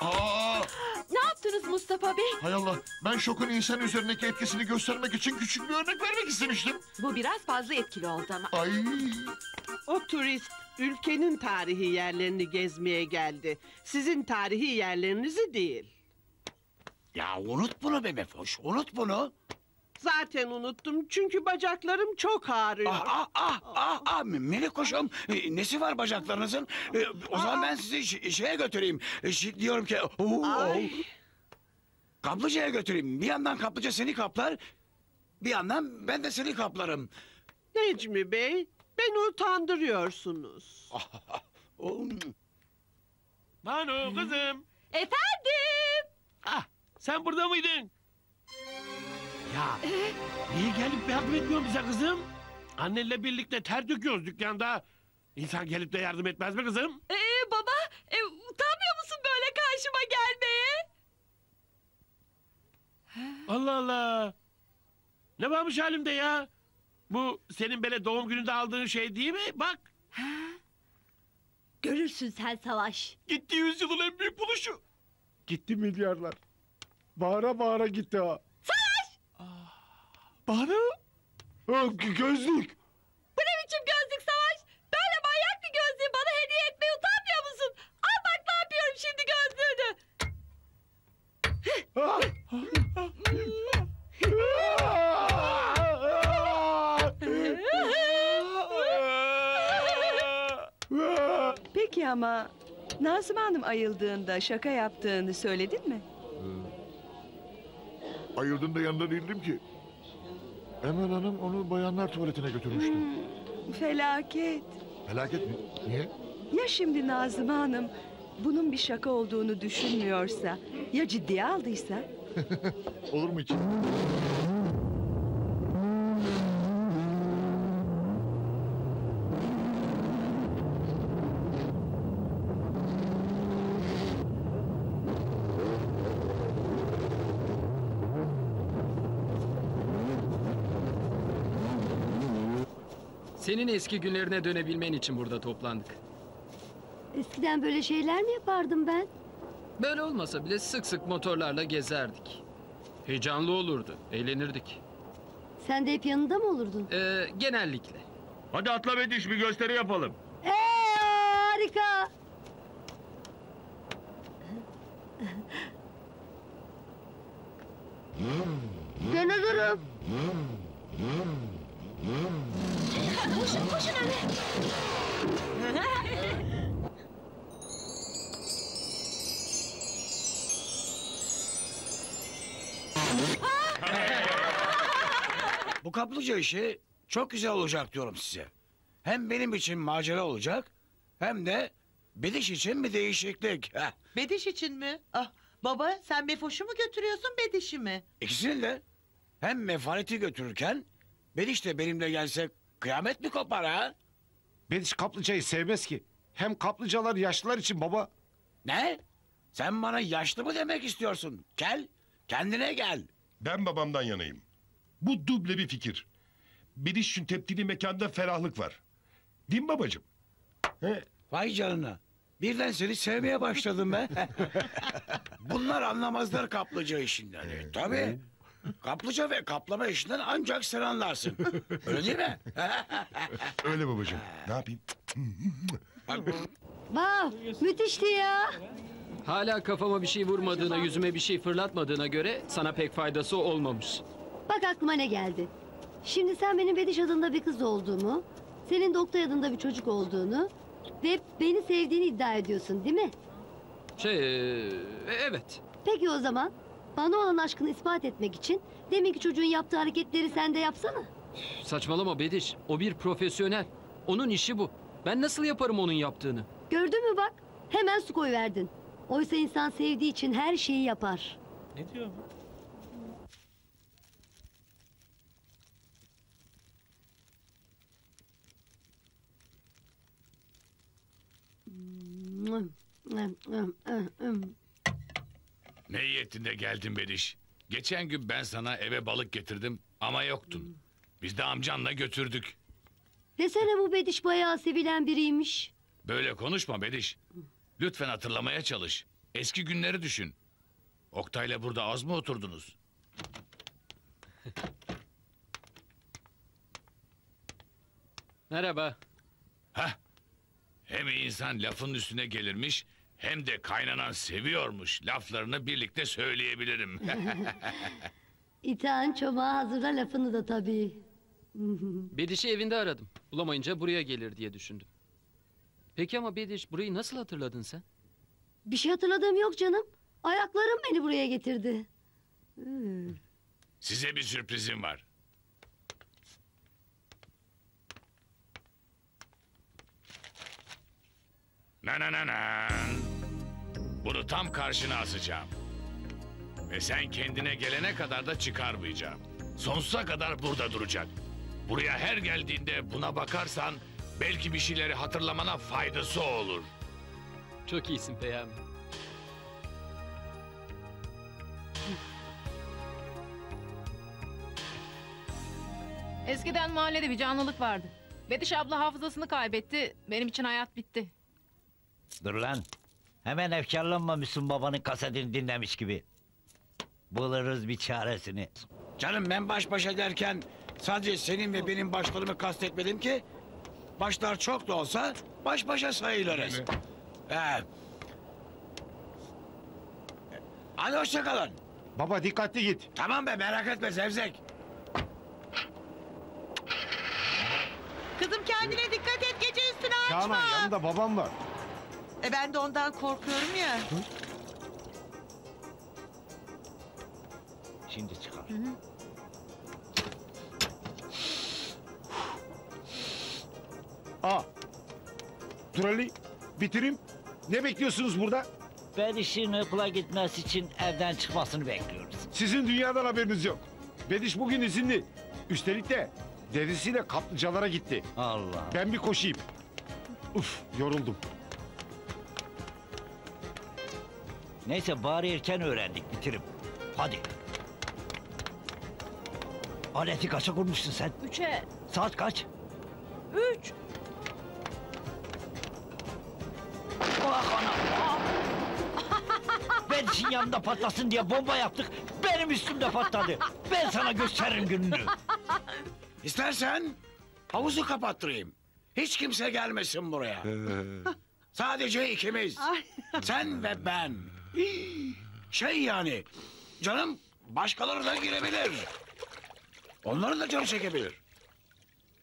Aa! Ne yaptınız Mustafa Bey? Hay Allah, ben şokun insan üzerindeki etkisini göstermek için küçük bir örnek vermek istemiştim. Bu biraz fazla etkili oldu ama. Ay! O turist ülkenin tarihi yerlerini gezmeye geldi. Sizin tarihi yerlerinizi değil. Ya unut bunu be Mefoş, unut bunu. Zaten unuttum çünkü bacaklarım çok ağrıyor. Ah ah ah ah melek koşum, nesi var bacaklarınızın? O zaman ben sizi şeye götüreyim. Şey diyorum ki, kaplıcaya götüreyim. Bir yandan kaplıca seni kaplar, bir yandan ben de seni kaplarım. Necmi Bey, beni utandırıyorsunuz. Banu kızım. Efendim. Ah, sen burada mıydın? Ya niye gelip yardım etmiyorsun bize kızım? Annenle birlikte ter döküyoruz dükkanda. İnsan gelip de yardım etmez mi kızım? Ee baba, e, utanmıyor musun böyle karşıma gelmeye? Allah Allah! Ne varmış halimde ya? Bu senin böyle doğum gününde aldığın şey değil mi? Bak! Ha. Görürsün sen Savaş. Gitti yüzyılın en büyük buluşu. Gitti milyarlar. Bağıra bağıra gitti ha. Bana? Ha, gözlük! Bu ne biçim gözlük Savaş? Böyle manyak bir gözlüğü bana hediye etmeye utanmıyor musun? Al bak ne yapıyorum şimdi gözlüğünü! Peki ama Nazım Hanım ayıldığında şaka yaptığını söyledin mi? Ee, ayıldığında yanında değildim ki. Emel Hanım onu bayanlar tuvaletine götürmüştü. Hmm, felaket. Felaket mi? Niye? Ya şimdi Nazım Hanım bunun bir şaka olduğunu düşünmüyorsa, ya ciddiye aldıysa? Olur mu hiç? Senin eski günlerine dönebilmen için burada toplandık. Eskiden böyle şeyler mi yapardım ben? Böyle olmasa bile sık sık motorlarla gezerdik. Heyecanlı olurdu, eğlenirdik. Sen de hep yanında mı olurdun? Ee, genellikle. Hadi atla Bediş, bir gösteri yapalım. Eee harika! Ben olurum. Koşun, koşun anne! Bu kaplıca işi çok güzel olacak diyorum size. Hem benim için macera olacak, hem de Bediş için bir değişiklik. Bediş için mi? Ah, baba, sen Mefoş'u mu götürüyorsun, Bediş'i mi? İkisini de. Hem Mefaret'i götürürken, Bediş de benimle gelsek kıyamet mi kopar ha? Bediş kaplıcayı sevmez ki. Hem kaplıcalar yaşlılar için baba. Ne? Sen bana yaşlı mı demek istiyorsun? Gel, kendine gel. Ben babamdan yanayım. Bu duble bir fikir. Bediş için tepdili mekanda ferahlık var. Değil mi babacığım? He? Vay canına. Birden seni sevmeye başladım be. Bunlar anlamazlar kaplıca işinden. E, tabii. Kaplıca ve kaplama işinden ancak sen anlarsın. Öyle değil mi? Öyle babacığım. Ne yapayım? Vav! Müthişti ya! Hala kafama bir şey vurmadığına, yüzüme bir şey fırlatmadığına göre sana pek faydası olmamış. Bak aklıma ne geldi. Şimdi sen benim Bediş adında bir kız olduğumu, senin de Oktay adında bir çocuk olduğunu ve beni sevdiğini iddia ediyorsun değil mi? Şey, evet. Peki o zaman bana olan aşkını ispat etmek için deminki çocuğun yaptığı hareketleri sen de yapsana. Saçmalama Bediş. O bir profesyonel. Onun işi bu. Ben nasıl yaparım onun yaptığını? Gördün mü bak? Hemen su koyuverdin. Oysa insan sevdiği için her şeyi yapar. Ne diyor bu? Ne iyi ettin de geldin Bediş. Geçen gün ben sana eve balık getirdim ama yoktun. Biz de amcanla götürdük. Desene bu Bediş bayağı sevilen biriymiş. Böyle konuşma Bediş. Lütfen hatırlamaya çalış. Eski günleri düşün. Oktay'la burada az mı oturdunuz? Merhaba. Hah. Hem insan lafın üstüne gelirmiş, hem de kaynanan seviyormuş. Laflarını birlikte söyleyebilirim. İtağın çomağı hazırla lafını da tabii. Bediş'i evinde aradım. Bulamayınca buraya gelir diye düşündüm. Peki ama Bediş, burayı nasıl hatırladın sen? Bir şey hatırladığım yok canım. Ayaklarım beni buraya getirdi. Size bir sürprizim var. Nanananan. Bunu tam karşına asacağım. Ve sen kendine gelene kadar da çıkarmayacağım. Sonsuza kadar burada duracak. Buraya her geldiğinde buna bakarsan belki bir şeyleri hatırlamana faydası olur. Çok iyisin Peyami. Eskiden mahallede bir canlılık vardı. Bediş abla hafızasını kaybetti. Benim için hayat bitti. Dur lan. Hemen efkarlanmamışsın babanın kasetini dinlemiş gibi. Buluruz bir çaresini. Canım ben baş başa derken sadece senin ve benim başlarımı kastetmedim ki. Başlar çok da olsa baş başa sayılırız. Ee, hadi hoşça kalın. Baba dikkatli git. Tamam be merak etme Zevzek. Kızım kendine dikkat et, gece üstüne açma. Canan yanında babam var. E ben de ondan korkuyorum ya. Hı? Şimdi çıkar. Hı hı. Aa, Durali, bitireyim. Ne bekliyorsunuz burada? Bediş'in okula gitmesi için evden çıkmasını bekliyoruz. Sizin dünyadan haberiniz yok. Bediş bugün izinli. Üstelik de derisiyle kaplıcalara gitti. Allah. Ben bir koşayım. Uf, yoruldum. Neyse bari erken öğrendik, bitirip. Hadi. Aleti kaça kurmuşsun sen? Üçe. Saat kaç? Üç. Ah anam. Ben için yanımda patlasın diye bomba yaptık, benim üstümde patladı. Ben sana gösteririm gününü. İstersen havuzu kapattırayım. Hiç kimse gelmesin buraya. Sadece ikimiz. Sen ve ben. Şey yani, canım başkaları da girebilir. Onların da canı çekebilir.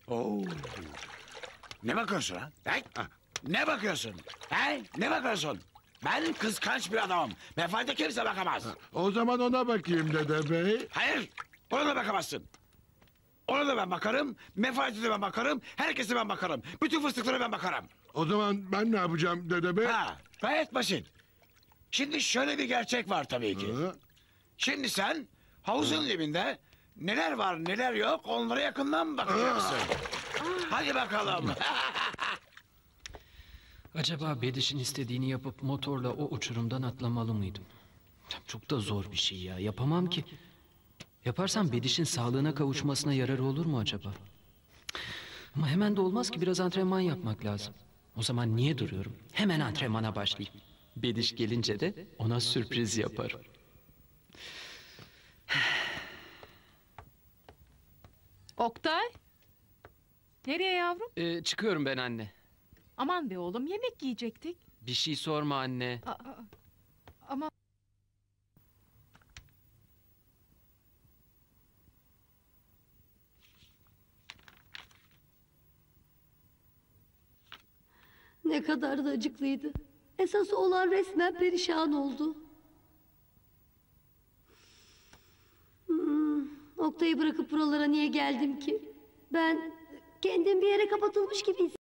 Oo. Ne bakıyorsun ha? He? Ne bakıyorsun? He? Ne bakıyorsun? Ben kıskanç bir adamım. Mefaret'e kimse bakamaz. O zaman ona bakayım dede bey. Hayır, ona da bakamazsın. Ona da ben bakarım, Mefaret'e de ben bakarım, herkese ben bakarım. Bütün fıstıklara ben bakarım. O zaman ben ne yapacağım dede bey? Ha, gayet basit. Şimdi şöyle bir gerçek var tabii ki. Hı. Şimdi sen havuzun dibinde neler var neler yok onlara yakından bakacaksın. Hı. Hadi bakalım. Acaba Bediş'in istediğini yapıp motorla o uçurumdan atlamalı mıydım? Çok da zor bir şey ya, yapamam ki. Yaparsam Bediş'in sağlığına kavuşmasına yararı olur mu acaba? Ama hemen de olmaz ki, biraz antrenman yapmak lazım. O zaman niye duruyorum? Hemen antrenmana başlayayım. Bediş gelince de ona sürpriz yaparım. Oktay. Nereye yavrum? Ee, çıkıyorum ben anne. Aman be oğlum, yemek yiyecektik. Bir şey sorma anne. Aa, ama... Ne kadar da acıklıydı. Esas olan resmen perişan oldu. Hmm, Oktay'ı bırakıp buralara niye geldim ki? Ben kendim bir yere kapatılmış gibi hissettim.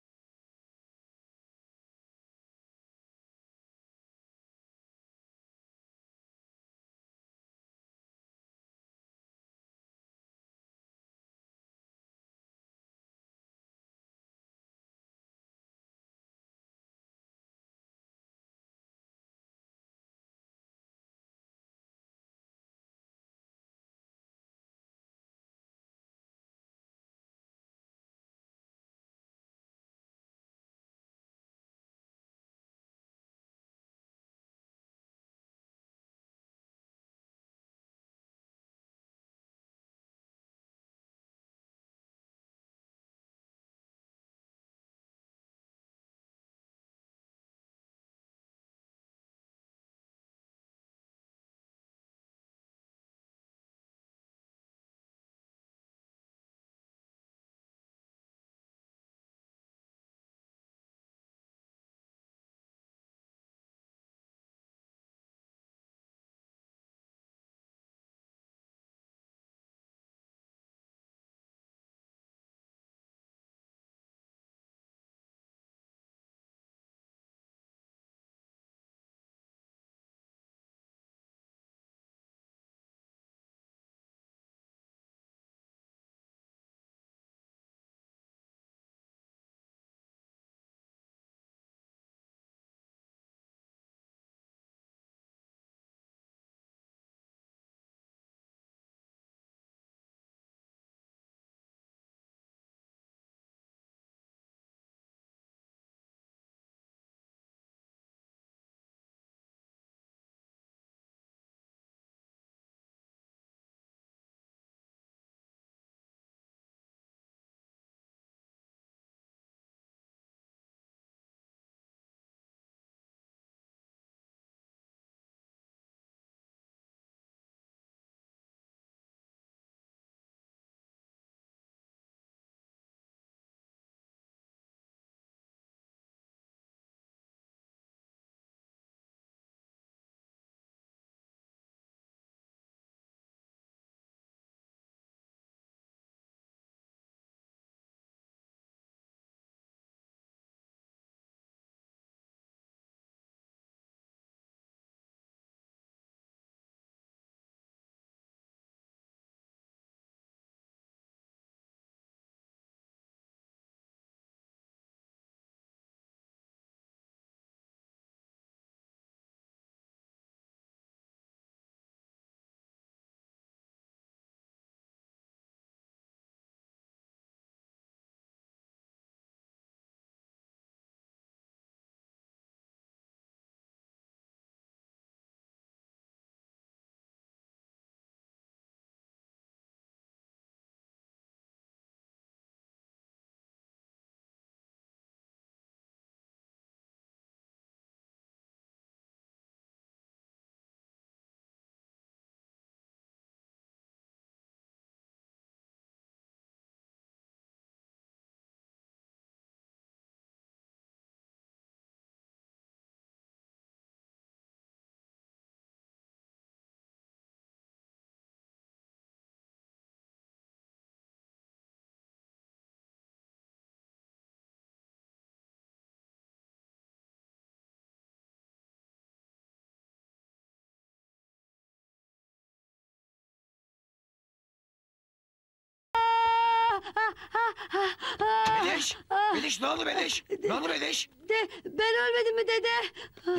Bediş, ne oldu Bediş? De, ne oldu Bediş? De, ben ölmedim mi dede?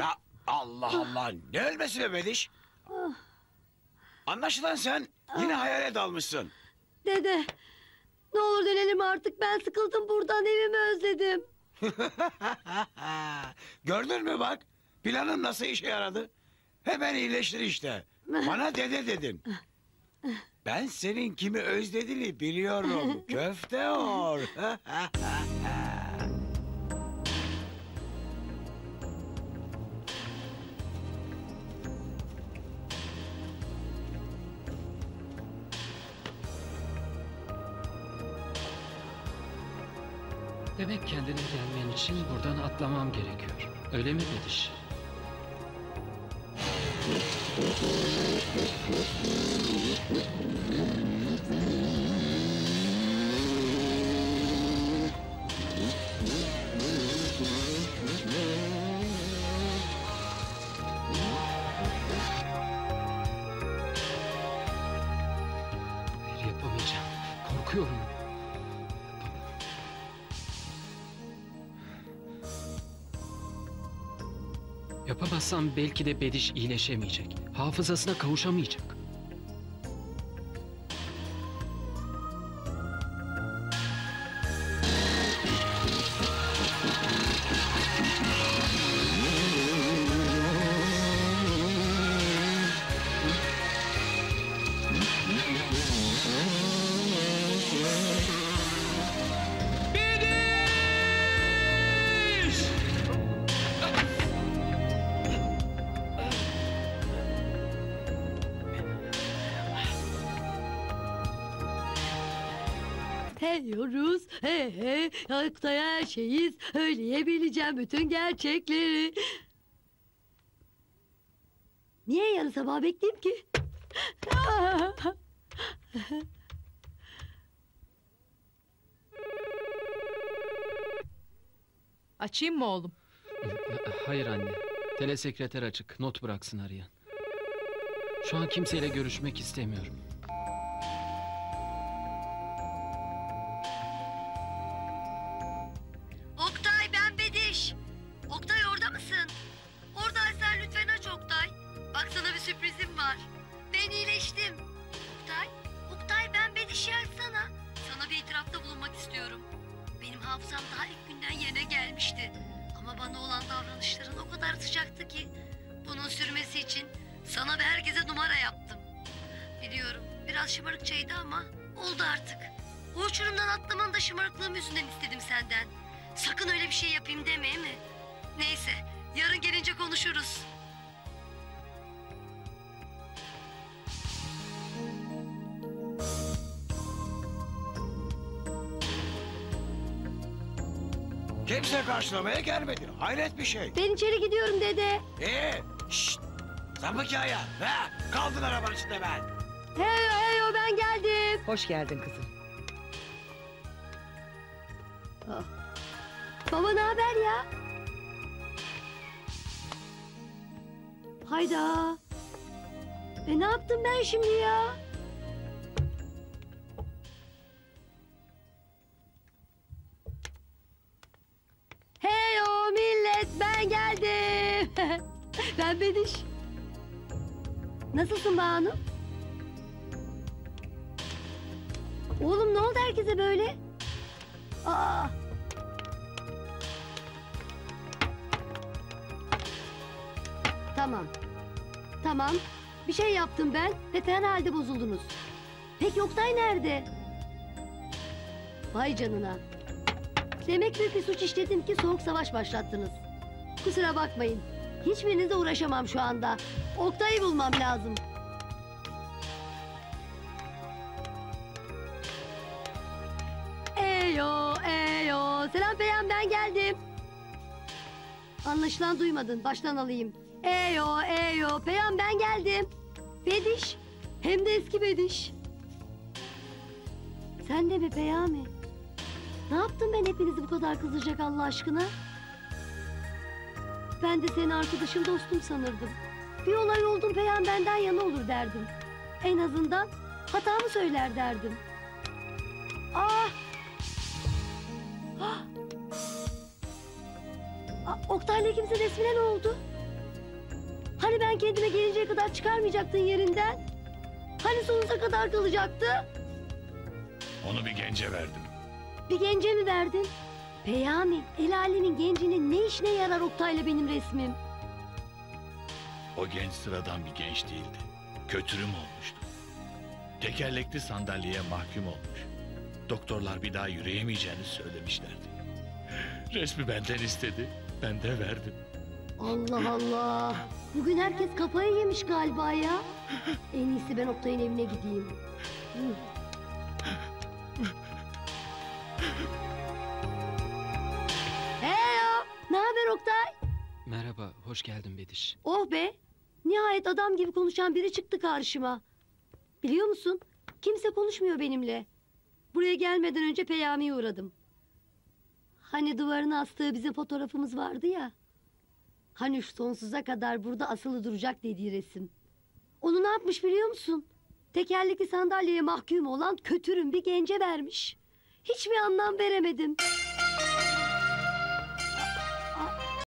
Ya Allah Allah, ne ölmesi be Bediş? Anlaşılan sen yine hayale dalmışsın. Dede, ne olur dönelim artık, ben sıkıldım buradan, evimi özledim. Gördün mü bak, planın nasıl işe yaradı? Hemen iyileştir işte, bana dede dedin. Ben senin kimi özlediğini biliyorum, köfte or. Demek kendine gelmen için buradan atlamam gerekiyor. Öyle mi Bediş? Hayır, yapamayacağım. Korkuyorum. Yapamazsam belki de Bediş iyileşemeyecek. Hafızasına kavuşamayacak. Oktay'a her şeyi söyleyebileceğim, bütün gerçekleri. Niye yarın sabah bekleyeyim ki? Açayım mı oğlum? Hayır anne, telesekreter açık, not bıraksın arayan. Şu an kimseyle görüşmek istemiyorum. Karşılamaya gelmedin, hayret bir şey. Ben içeri gidiyorum dede. Ee, şşt, zambıkaya, he, kaldın arabanın içinde ben. Heyo heyo, ben geldim. Hoş geldin kızım. Oh. Baba ne haber ya? Hayda. E ne yaptım ben şimdi ya? Ben Bediş. Nasılsın Banu? Oğlum ne oldu herkese böyle? Aa. Tamam. Tamam. Bir şey yaptım ben ve fena halde bozuldunuz. Peki Oktay nerede? Vay canına. Demek büyük bir suç işledim ki soğuk savaş başlattınız. Kusura bakmayın. Hiçbirinizle uğraşamam şu anda. Oktay'ı bulmam lazım. Eyo, eyo. Selam Peyami, ben geldim. Anlaşılan duymadın, baştan alayım. Eyo, eyo. Peyami, ben geldim. Bediş, hem de eski Bediş. Sen de mi Peyami? Ne yaptım ben hepinizi bu kadar kızdıracak Allah aşkına? Ben de seni arkadaşım, dostum sanırdım. Bir olay oldum Peyami benden yana olur derdim. En azından hatamı söyler derdim. Ah! Ah! Oktay'la kimse resmine ne oldu? Hani ben kendime gelinceye kadar çıkarmayacaktın yerinden? Hani sonuza kadar kalacaktı? Onu bir gence verdim. Bir gence mi verdin? Peyami, el alemin gencinin ne işine yarar Oktay'la benim resmim? O genç sıradan bir genç değildi. Kötürüm olmuştu. Tekerlekli sandalyeye mahkum olmuş. Doktorlar bir daha yürüyemeyeceğini söylemişlerdi. Resmi benden istedi, ben de verdim. Allah Allah! Bugün herkes kafayı yemiş galiba ya. En iyisi ben Oktay'ın evine gideyim. Heyo! Ne haber Oktay? Merhaba, hoş geldin Bediş. Oh be! Nihayet adam gibi konuşan biri çıktı karşıma. Biliyor musun? Kimse konuşmuyor benimle. Buraya gelmeden önce Peyami'ye uğradım. Hani duvarına astığı bizim fotoğrafımız vardı ya. Hani şu sonsuza kadar burada asılı duracak dediği resim. Onu ne yapmış biliyor musun? Tekerlekli sandalyeye mahkum olan kötürüm bir gence vermiş. Hiç mi anlam veremedim?